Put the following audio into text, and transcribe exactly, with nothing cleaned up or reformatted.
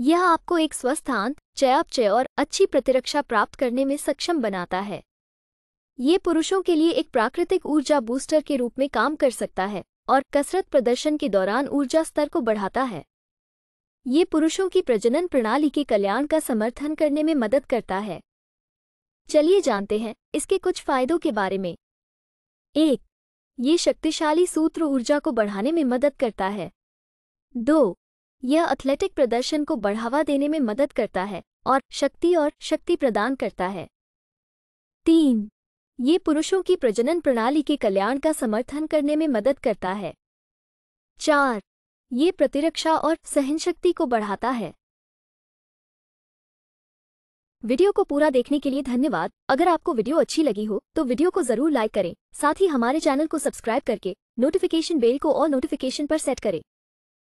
यह आपको एक स्वस्थ आंत, चयापचय और अच्छी प्रतिरक्षा प्राप्त करने में सक्षम बनाता है। ये पुरुषों के लिए एक प्राकृतिक ऊर्जा बूस्टर के रूप में काम कर सकता है और कसरत प्रदर्शन के दौरान ऊर्जा स्तर को बढ़ाता है। ये पुरुषों की प्रजनन प्रणाली के कल्याण का समर्थन करने में मदद करता है। चलिए जानते हैं इसके कुछ फायदों के बारे में। एक, ये शक्तिशाली सूत्र ऊर्जा को बढ़ाने में मदद करता है। दो, यह एथलेटिक प्रदर्शन को बढ़ावा देने में मदद करता है और शक्ति और शक्ति प्रदान करता है। तीन, ये पुरुषों की प्रजनन प्रणाली के कल्याण का समर्थन करने में मदद करता है। चार, ये प्रतिरक्षा और सहनशक्ति को बढ़ाता है। वीडियो को पूरा देखने के लिए धन्यवाद। अगर आपको वीडियो अच्छी लगी हो तो वीडियो को जरूर लाइक करें। साथ ही हमारे चैनल को सब्सक्राइब करके नोटिफिकेशन बेल को ऑल नोटिफिकेशन पर सेट करें।